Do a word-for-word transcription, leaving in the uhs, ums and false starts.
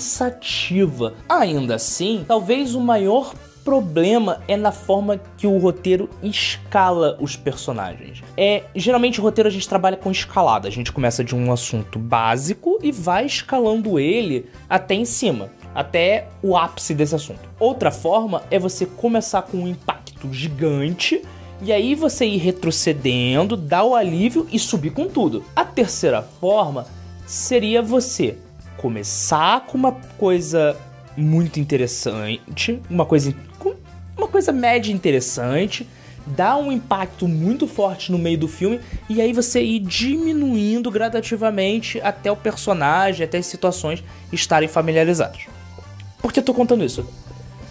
cansativa. Ainda assim, talvez o maior problema é na forma que o roteiro escala os personagens. É, geralmente o roteiro a gente trabalha com escalada, a gente começa de um assunto básico e vai escalando ele até em cima, até o ápice desse assunto. Outra forma é você começar com um impacto gigante e aí você ir retrocedendo, dar o alívio e subir com tudo. A terceira forma seria você começar com uma coisa muito interessante, uma coisa, uma coisa média interessante, dá um impacto muito forte no meio do filme e aí você ir diminuindo gradativamente até o personagem, até as situações estarem familiarizadas. Por que eu tô contando isso?